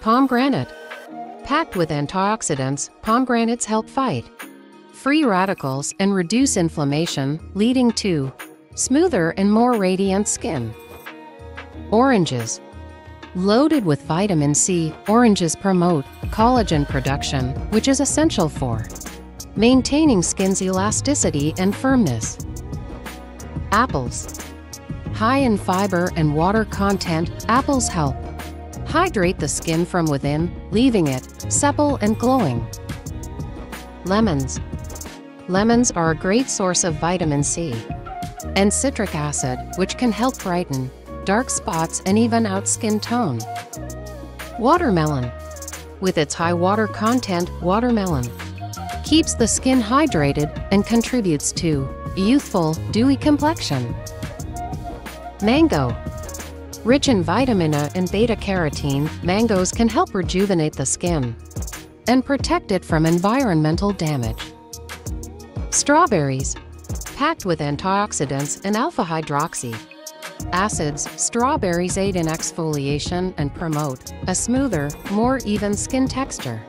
Pomegranate. Packed with antioxidants, pomegranates help fight free radicals and reduce inflammation, leading to smoother and more radiant skin. Oranges. Loaded with vitamin C, oranges promote collagen production, which is essential for maintaining skin's elasticity and firmness. Apples. High in fiber and water content, apples help hydrate the skin from within, leaving it supple and glowing. Lemons. Lemons are a great source of vitamin C and citric acid, which can help brighten dark spots and even out skin tone. Watermelon. With its high water content, watermelon keeps the skin hydrated and contributes to a youthful, dewy complexion. Mango. Rich in vitamin A and beta-carotene, mangoes can help rejuvenate the skin and protect it from environmental damage. Strawberries. Packed with antioxidants and alpha-hydroxy acids, strawberries aid in exfoliation and promote a smoother, more even skin texture.